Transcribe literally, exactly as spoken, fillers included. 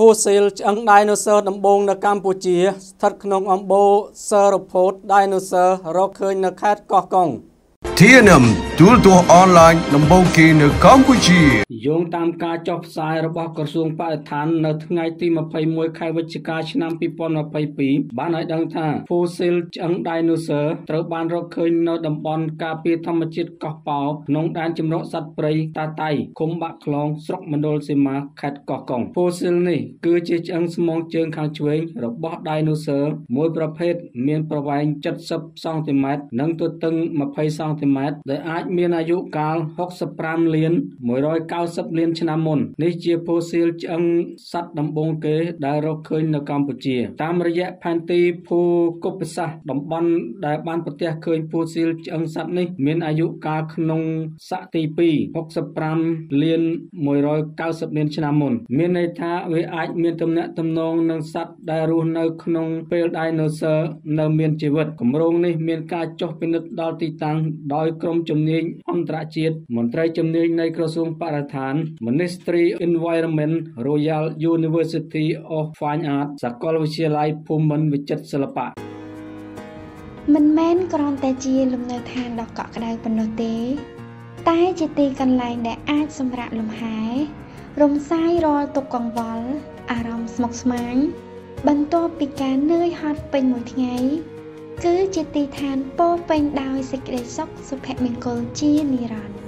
ผู้สิลจังไดโนเสาร์ดำบงในกัมพูชีทัดขนมอัมโบเซอร์โพดไดโนเสาร์เราเคยนักแคดกอกงที่นำตัวตัวออนไลน์ดำบงกีในกัมพูชีโยงตามการจบสายระบบกระทรวงปลัดฐานในทั้งไงที่มาไปมวยไขวิชาการชนะปีปอนมาไปปีบ้านไหนดังท่าผู้สิลจังไดโนเสาร์ตระบานเราเคยในดำบงกาปีธรรมจิตกอกเป่าน้องแดนจำลองสัตว์ปริตาไตคมบักลองสกมโนลสิมาแคดกอกงผู้สิลนี่คือเจ้าสมองเชิงขางช่วยระบบไดโนเสาร์มวยประเภทเมียนประวัยจัดซับซองเทมัดนั่งตัวตึงมาไปซองเทมัดแต่อาจมีอายุกาลหกสิบสามเลี้ยนมวยร้อยเก้าสิบเลี้ยนชนะมนนี่เจียโพสิลจังสัตว์ดำบงเกยได้เราเคยในกัมพูชีตามระยะพันตีผู้กุปสะดำบอลได้บ้านประเทศเคยโพสิลจังสัตว์นี่มีอายุกาลขนงสตีปีหกสิบสามเลี้ยนมวยร้อยเก้าสิบเลี้ยนชนะมนมีในท่าเวอาจมีตำแหน่งตำนองนังสัตว์ได้รู้ในขนงเปลไดโนเสาร์ในเมียนชีวิตกำรงนี่มีการจบเป็นดาวตีตังโดยกรมจำเนียงอันตรจิตมนตรีจำเนียงในกระทรวงปลัดฐาน Ministry Environment Royal University of Fine Arts สกลวิทยาลัยภูมิมันวิจิตรศิลปะมันแม่นกรอนแต่จีลมในทางดอกเกาะกระไดปนเตใต้จิตีกันลายแดดอาจสมระลมหายลมไส้รอตกกองวอลอารมณ์สมกสมังบรรโตปิการเนยฮอตเป็นหมดไงคือจิตติทานโป้เป็นดาวสิกเดซอกสุภเมงโกลจีนิรัน